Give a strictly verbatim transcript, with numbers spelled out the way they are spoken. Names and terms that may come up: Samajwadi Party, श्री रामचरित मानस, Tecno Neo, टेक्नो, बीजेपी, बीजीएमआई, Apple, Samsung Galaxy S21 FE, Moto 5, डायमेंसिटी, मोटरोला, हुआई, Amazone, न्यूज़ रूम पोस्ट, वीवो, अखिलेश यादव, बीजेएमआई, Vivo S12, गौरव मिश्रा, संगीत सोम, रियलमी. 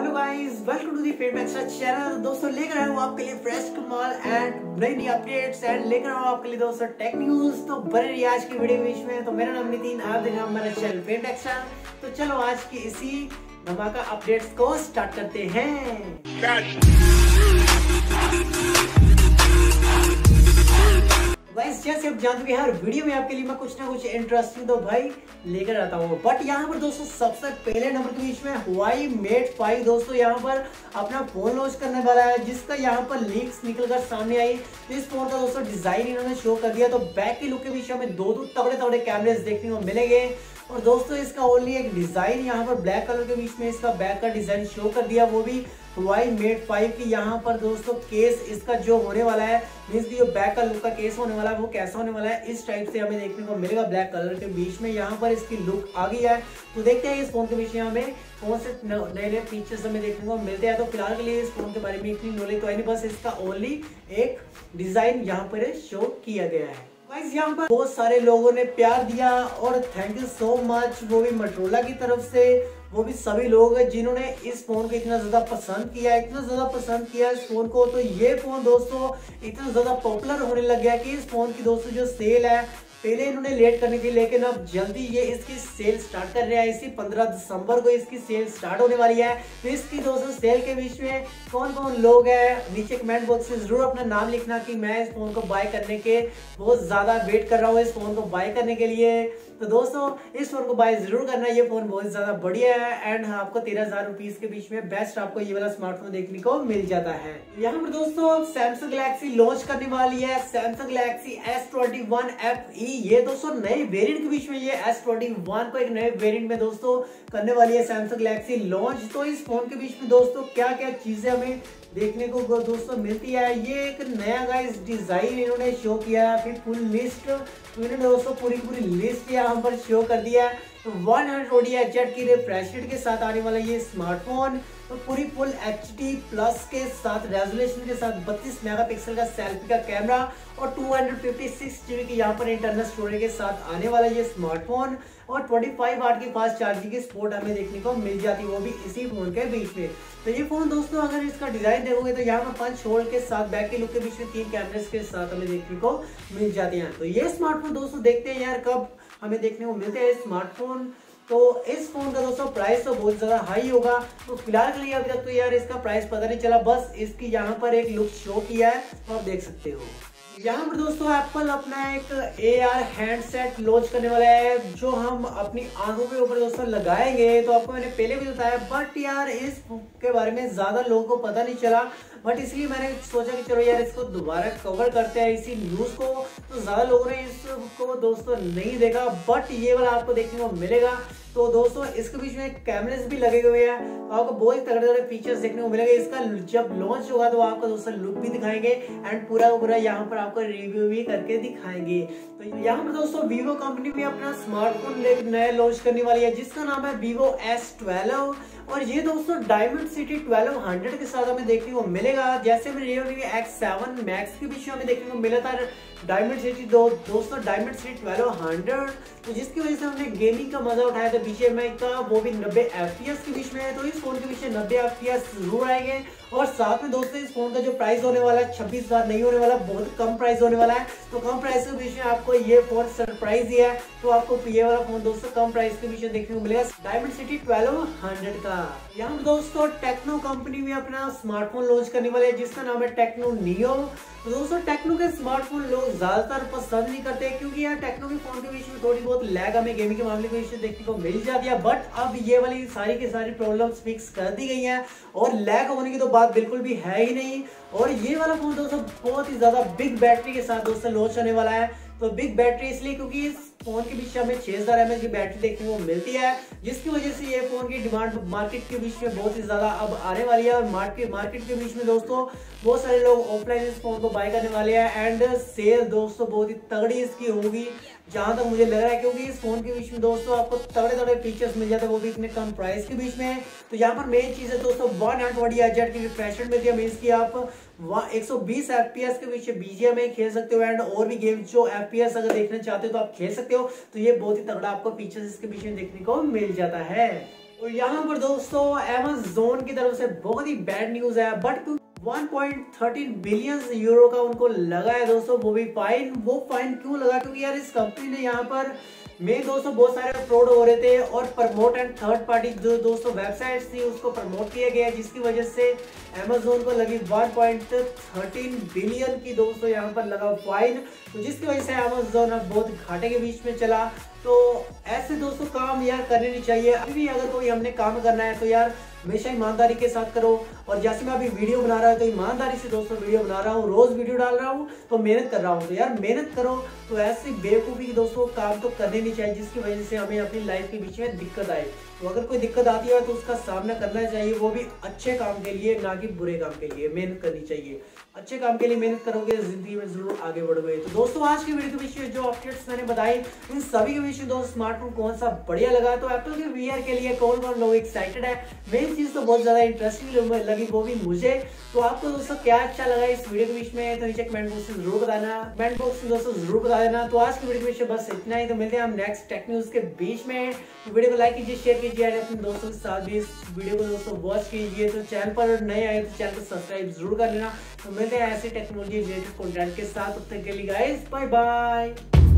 Hello guys, welcome to the channel. दोस्तों लेकर आया हूँ आपके लिए फ्रेश कमाल एंड नई नई अपडेट्स एंड लेकर आया हूँ आपके लिए दोस्तों टेक न्यूज। तो बने रहिए आज की वीडियो बीच में। तो मेरा नाम नितिन, आप देख रहे हैं हमारा चैनल पेट एक्शन। तो चलो आज की इसी धमाका अपडेट्स को स्टार्ट करते हैं। गाइस जैसे आप जान चुके हैं हर वीडियो में आपके लिए मैं कुछ ना कुछ इंटरेस्टिंग तो भाई लेकर आता हूँ। बट यहाँ पर दोस्तों सबसे पहले नंबर के बीच में हुआई मेट फाइव दोस्तों यहाँ पर अपना फोन लॉन्च करने वाला है, जिसका यहाँ पर लीक्स निकलकर सामने आई। इस फोन का दोस्तों डिजाइन इन्होंने शो कर दिया। तो बैक की लुक के बीच में दो दो तगड़े तगड़े कैमरे देखने को मिलेंगे। और दोस्तों इसका ओनली एक डिजाइन यहाँ पर ब्लैक कलर के बीच में इसका बैक का डिजाइन शो कर दिया, वो भी वाई मेट फाइव की। यहाँ पर दोस्तों केस इसका जो होने वाला है, मीन्स की जो बैक का लुक का केस होने वाला है वो कैसा होने वाला है, इस टाइप से हमें देखने को मिलेगा। ब्लैक कलर के बीच में यहाँ पर इसकी लुक आ गई है। तो देखते हैं इस फोन के बीच में हमें कौन से नए नए फीचर्स हमें देखने को मिलते हैं। तो फिलहाल के लिए इस फोन के बारे में इतनी नॉलेज तो है नहीं, बस इसका ओनली एक डिजाइन यहाँ पर शो किया गया है। गाइस यहाँ पर बहुत सारे लोगों ने प्यार दिया और थैंक यू सो मच, वो भी मोटरोला की तरफ से, वो भी सभी लोग जिन्होंने इस फोन को इतना ज़्यादा पसंद किया इतना ज़्यादा पसंद किया इस फ़ोन को। तो ये फ़ोन दोस्तों इतना ज़्यादा पॉपुलर होने लग गया कि इस फ़ोन की दोस्तों जो सेल है, पहले इन्होंने लेट करनी थी लेकिन अब जल्दी ये इसकी सेल स्टार्ट कर रहे हैं। इसी पंद्रह दिसंबर को इसकी सेल स्टार्ट होने वाली है। तो इसकी दोस्तों सेल के बीच में कौन कौन लोग हैं, नीचे कमेंट बॉक्स में ज़रूर अपना नाम लिखना कि मैं इस फ़ोन को बाय करने के बहुत ज़्यादा वेट कर रहा हूँ इस फ़ोन को बाय करने के लिए। तो दोस्तों इस फ़ोन को बाय ज़रूर करना, ये फ़ोन बहुत ज़्यादा बढ़िया है। एंड आपको तेरह हज़ार रुपीज़ के बीच में बेस्ट आपको ये वाला स्मार्टफोन देखने को मिल जाता है। यहाँ पर दोस्तों सैमसंग गैलेक्सी लॉन्च करने वाली है Samsung Galaxy S twenty one F E. ये दोस्तों नए वेरिएंट के बीच में ये एस ट्वेंटी वन को एक नए वेरिएंट में दोस्तों करने वाली है सैमसंग गैलेक्सी लॉन्च। तो इस फोन के बीच में दोस्तों क्या क्या चीजें हमें देखने को दोस्तों मिलती है, ये एक नया गाइस डिजाइन इन्होंने शो किया है। फिर फुल लिस्ट इन्होंने दोस्तों पूरी पूरी लिस्ट यहाँ पर शो कर दिया है। तो वन हंड्रेड ओडिया जेट की रिफ्रेश रेट के साथ आने वाला ये स्मार्टफोन, तो पूरी फुल एच डी प्लस के साथ रेजोल्यूशन के साथ बत्तीस मेगापिक्सल का सेल्फी का कैमरा और दो सौ छप्पन जीबी की यहाँ पर इंटरनल स्टोरेज के साथ आने वाला ये स्मार्टफोन और पच्चीस वाट की फास्ट चार्जिंग की सपोर्ट हमें देखने को मिल जाती है, वो भी इसी फोन के बीच में। तो ये फोन दोस्तों अगर इसका डिज़ाइन देखोगे तो यहाँ पर पंच होल के साथ बैक के लुक के बीच में तीन कैमरेज के साथ हमें देखने को मिल जाते हैं। तो ये स्मार्टफोन दोस्तों देखते हैं यार कब हमें देखने को मिलते हैं स्मार्टफोन। तो इस फ़ोन का दोस्तों प्राइस तो बहुत ज़्यादा हाई होगा। तो फिलहाल के लिए अभी तक तो यार इसका प्राइस पता नहीं चला, बस इसकी यहाँ पर एक लुक शो किया है तो आप देख सकते हो। यहाँ पर दोस्तों एप्पल अपना एक एआर हैंडसेट लॉन्च करने वाला है जो हम अपनी आंखों के ऊपर दोस्तों लगाएंगे। तो आपको मैंने पहले भी बताया, बट यार इस के बारे में ज़्यादा लोगों को पता नहीं चला, बट इसलिए मैंने सोचा कि चलो यार इसको दोबारा कवर करते हैं इसी न्यूज़ को। तो ज़्यादा लोगों ने इसको दोस्तों नहीं देखा, बट ये वाला आपको देखने को मिलेगा। तो दोस्तों इसके बीच में कैमरेज भी लगे हुए हैं, आपको बहुत तगड़े तगड़े फीचर्स देखने को मिलेंगे। इसका जब लॉन्च होगा तो आपको दोस्तों लुक भी दिखाएंगे एंड पूरा पूरा यहाँ पर आपको रिव्यू भी करके दिखाएंगे। तो यहाँ पर दोस्तों वीवो कंपनी भी अपना स्मार्टफोन एक नया लॉन्च करने वाली है जिसका नाम है वीवो एस ट्वेल्व। और ये दोस्तों डायमेंसिटी ट्वेल्व हंड्रेड के साथ हमें देखने को मिलेगा। जैसे हमें रियलमी एक्स सेवन मैक्स के बीच में हमें देखने को मिला था डायमेंसिटी दो दोस्तों डायमेंसिटी ट्वेल्व हंड्रेड, तो जिसकी वजह से हमने गेमिंग का मजा उठाया था बीजेएमआई का, वो भी नब्बे एफ पी एस के बीच में है। तो इस फोन के बीच में नब्बे एफ पी एस जरूर आएंगे। और साथ में दोस्तों इस फोन का जो प्राइस होने वाला है छब्बीस हजार नहीं होने वाला, बहुत कम प्राइस होने वाला है। तो कम प्राइस के बीच में आपको ये फोन सरप्राइज दिया है। तो आपको ये वाला फोन दोस्तों कम प्राइस के बीच में देखने को मिलेगा डायमेंसिटी ट्वेल्व हंड्रेड का। यहाँ पर दोस्तों टेक्नो कंपनी में अपना स्मार्टफोन लॉन्च करने वाले है जिसका नाम है टेक्नो नियो। तो दोस्तों टेक्नो के स्मार्टफोन लोग ज्यादातर पसंद नहीं करते क्योंकि यार टेक्नो के फोन के बीच में थोड़ी बहुत लैग हमें गेमिंग के मामले में देखने को मिल जाती है। बट अब ये वाली सारी की सारी प्रॉब्लम्स फिक्स कर दी गई हैं और लैग होने की तो बात बिल्कुल भी है ही नहीं। और ये वाला फोन दोस्तों बहुत ही ज्यादा बिग बैटरी के साथ दोस्तों लॉन्च होने वाला है। तो बिग बैटरी इसलिए क्योंकि इस फोन के बीच हमें छः हज़ार एम एच की बैटरी देखने को मिलती है, जिसकी वजह से ये फ़ोन की डिमांड मार्केट के बीच में बहुत ही ज़्यादा अब आने वाली है। और मार्केट मार्केट के बीच में दोस्तों बहुत सारे लोग ऑफलाइन इस फ़ोन को बाय करने वाले हैं एंड सेल दोस्तों बहुत ही तगड़ी इसकी होगी जहाँ तक मुझे लग रहा है, क्योंकि इस फोन के बीच में दोस्तों आपको तगड़े तगड़े फीचर्स मिल जाते हैं वो भी इतने कम प्राइस के बीच में। तो यहाँ पर मेन चीज़ है दोस्तों वन हंड्रेड वाट एजेट की रिफ्रेश रेट मिलती है, मीन्स की आप एक सौ बीस एफ पी एस के बीच बीजीएमआई खेल सकते हो एंड और भी गेम जो एफ पी एस अगर देखना चाहते हो तो आप खेल सकते हो। तो ये बहुत ही तगड़ा आपको फीचर्स इसके बीच में देखने को मिल जाता है। और यहाँ पर दोस्तों Amazone की तरफ से बहुत ही बैड न्यूज है, but one point one three billion euro का उनको लगा है दोस्तों, वो भी फाइन। वो फाइन क्यों लगा? क्योंकि यार इस कंपनी ने यहाँ पर में दोस्तों बहुत सारे फ्रॉड हो रहे थे और प्रमोट एंड थर्ड पार्टी जो दोस्तों वेबसाइट्स थी उसको प्रमोट किया गया, जिसकी वजह से Amazone को लगी one point one three billion की दोस्तों यहाँ पर लगा फाइन, तो जिसकी वजह से Amazon अब बहुत घाटे के बीच में चला। तो ऐसे दोस्तों काम यार करने नहीं चाहिए। अभी भी अगर कोई हमने काम करना है तो यार हमेशा ईमानदारी के साथ करो, और जैसे मैं अभी वीडियो बना रहा हूँ तो ईमानदारी से दोस्तों वीडियो बना रहा हूँ, रोज वीडियो डाल रहा हूँ तो मेहनत कर रहा हूँ, तो यार मेहनत करो। तो ऐसी बेवकूफ़ी की दोस्तों काम तो करने नहीं चाहिए, जिसकी वजह से हमें अपनी लाइफ के बीच में दिक्कत आए। तो अगर कोई दिक्कत आती है तो उसका सामना करना चाहिए, वो भी अच्छे काम के लिए, ना कि बुरे काम के लिए। मेहनत करनी चाहिए, अच्छे काम के लिए मेहनत करोगे जिंदगी में जरूर आगे बढ़ोगे। तो दोस्तों आज की वीडियो के पीछे जो अपडेट्स मैंने बताई उन सभी के पीछे दोस्तों स्मार्टफोन कौन सा बढ़िया लगा, तो एप्पल के वीआर के लिए कौन कौन लोग एक्साइटेड है, मेन चीज़ तो बहुत ज़्यादा इंटरेस्टिंग लगी वो भी मुझे। तो आपको दोस्तों क्या अच्छा लगा इस वीडियो के बीच में, तो नीचे कमेंट बॉक्स में जरूर बताना, कमेंट बॉक्स में दोस्तों जरूर बता देना। तो आज की वीडियो के बीच में बस इतना ही, तो मिलते हैं हम नेक्स्ट टेक न्यूज़ के बीच में। वीडियो को लाइक कीजिए, शेयर कीजिए, अपने दोस्तों के साथ भी इस वीडियो को दोस्तों वॉच कीजिए। तो चैनल पर नए आए तो चैनल को सब्सक्राइब जरूर कर लेना। तो मिलते हैं ऐसे टेक्नोलॉजी रिलेटेड कॉन्टेंट के साथ, तब तक के लिए गाइस बाय बाय।